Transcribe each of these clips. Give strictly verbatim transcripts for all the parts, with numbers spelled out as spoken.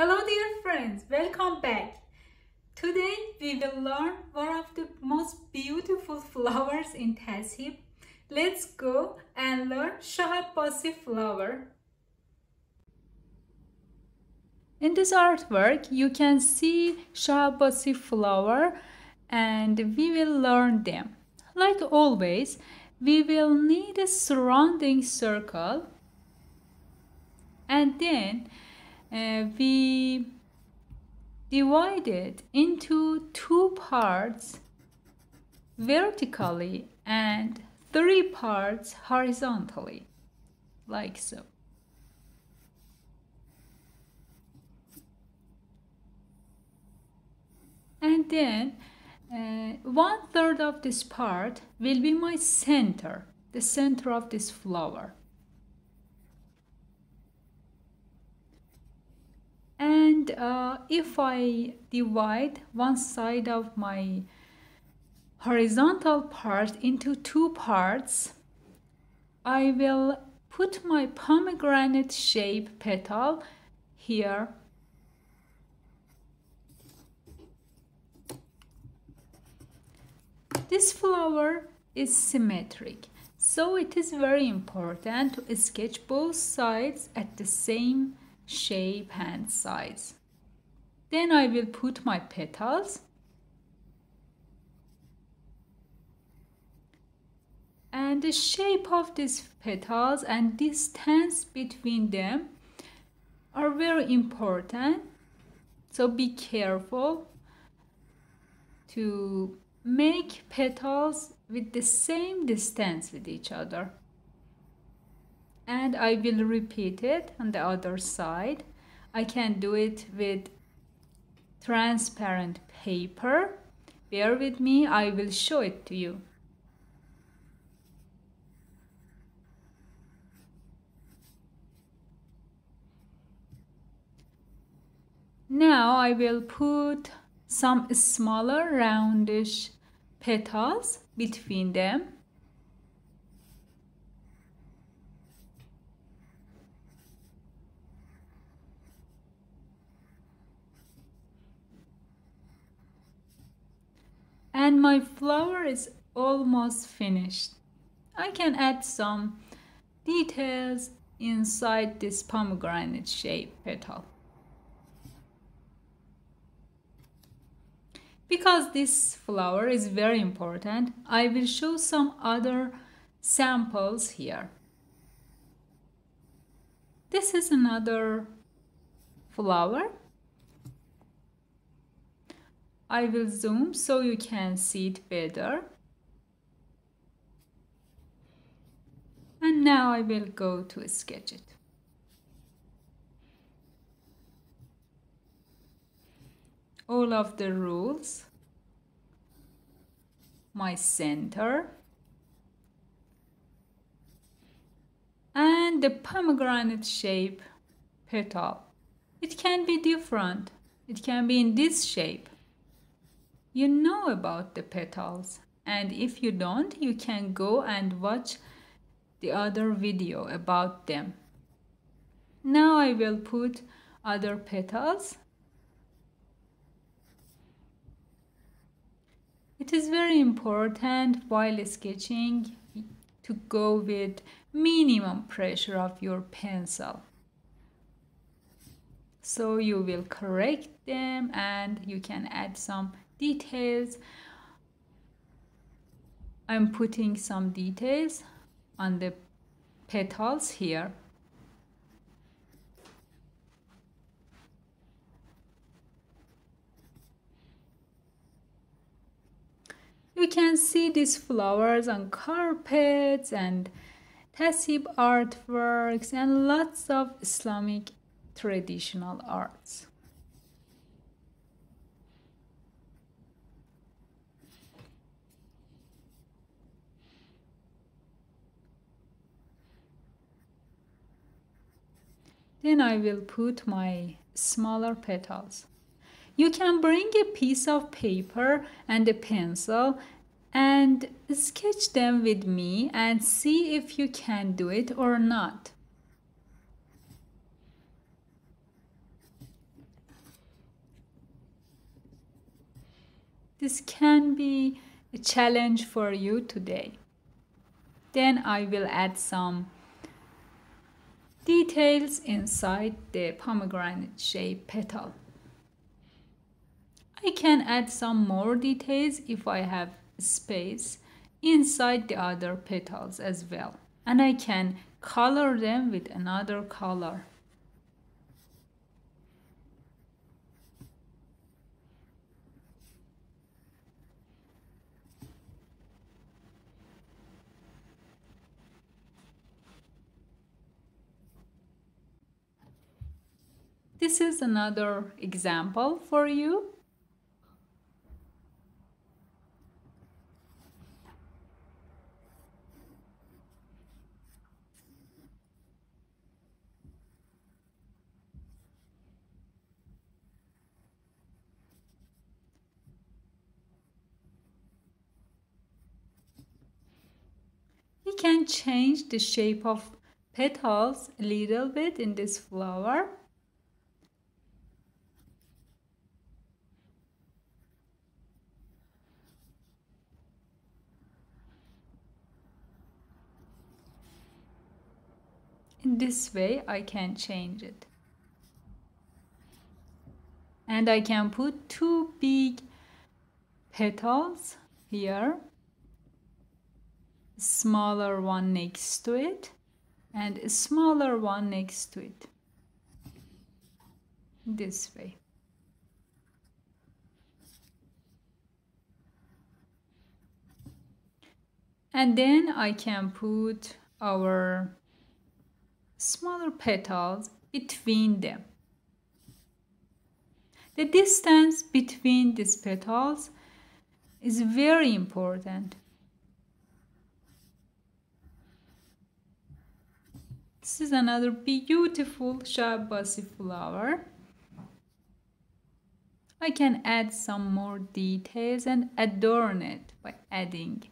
Hello dear friends, welcome back. Today we will learn one of the most beautiful flowers in Tazhib. Let's go and learn Shah Abbasi flower. In this artwork you can see Shah Abbasi flower and we will learn them. Like always, we will need a surrounding circle and then Uh, we divide it into two parts vertically and three parts horizontally, like so. And then uh, one third of this part will be my center, the center of this flower. And uh, if I divide one side of my horizontal part into two parts, I will put my pomegranate shaped petal here. This flower is symmetric, so it is very important to sketch both sides at the same time, shape and size. Then I will put my petals and the shape of these petals and distance between them are very important, so be careful to make petals with the same distance with each other. And I will repeat it on the other side. I can do it with transparent paper. Bear with me, I will show it to you. Now I will put some smaller roundish petals between them. And my flower is almost finished. I can add some details inside this pomegranate shaped petal. Because this flower is very important, I will show some other samples here. This is another flower. I will zoom so you can see it better. And now I will go to sketch it. All of the rules, my center, and the pomegranate shape petal. It can be different. It can be in this shape. You know about the petals, and if you don't, you can go and watch the other video about them. Now I will put other petals. It is very important while sketching to go with minimum pressure of your pencil, so you will correct them and you can add some details. I'm putting some details on the petals here. You can see these flowers on carpets and Tazhib artworks and lots of Islamic traditional arts. Then I will put my smaller petals. You can bring a piece of paper and a pencil and sketch them with me and see if you can do it or not. This can be a challenge for you today. Then I will add some details inside the pomegranate shaped petal. I can add some more details if I have space inside the other petals as well. And I can color them with another color. This is another example for you. We can change the shape of petals a little bit in this flower. In this way, I can change it. And I can put two big petals here, a smaller one next to it, and a smaller one next to it. This way. And then I can put our smaller petals between them. The distance between these petals is very important. This is another beautiful Shah Abbasi flower. I can add some more details and adorn it by adding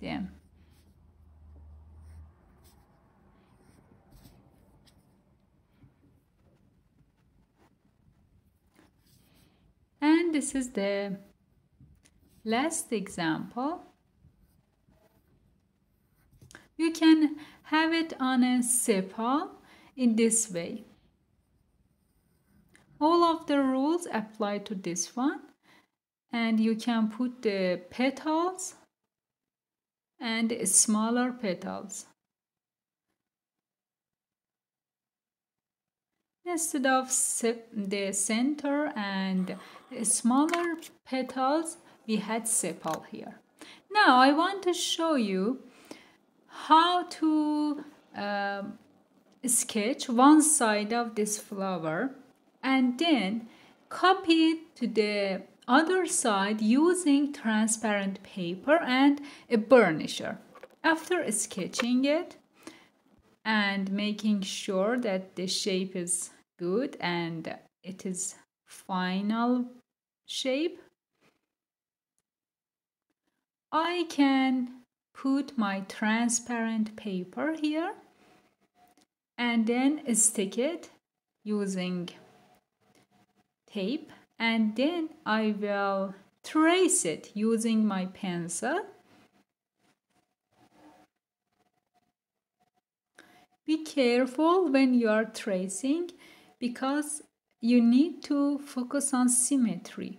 them. And this is the last example. You can have it on a sepal in this way. All of the rules apply to this one. And you can put the petals and smaller petals. Instead of the center and smaller petals, we had sepal here. Now I want to show you how to uh, sketch one side of this flower and then copy it to the other side using transparent paper and a burnisher. After sketching it and making sure that the shape is good and it is final shape, I can put my transparent paper here and then stick it using tape, and then I will trace it using my pencil. Be careful when you are tracing because you need to focus on symmetry.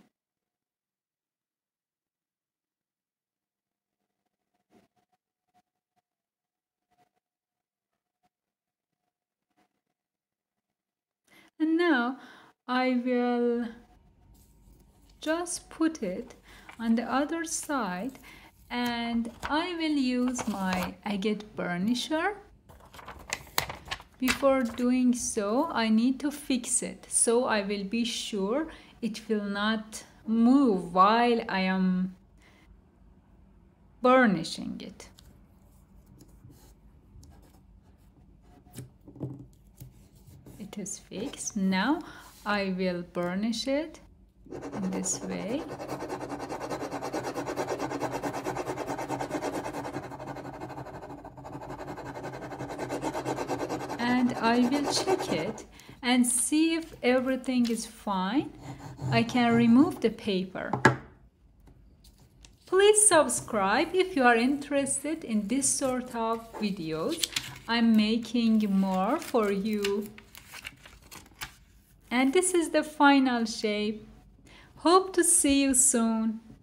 And now I will just put it on the other side and I will use my agate burnisher. Before doing so, I need to fix it, so I will be sure it will not move while I am burnishing it. It is fixed. Now I will burnish it in this way. And I will check it and see if everything is fine. I can remove the paper. Please subscribe if you are interested in this sort of videos. I'm making more for you. And this is the final shape. Hope to see you soon.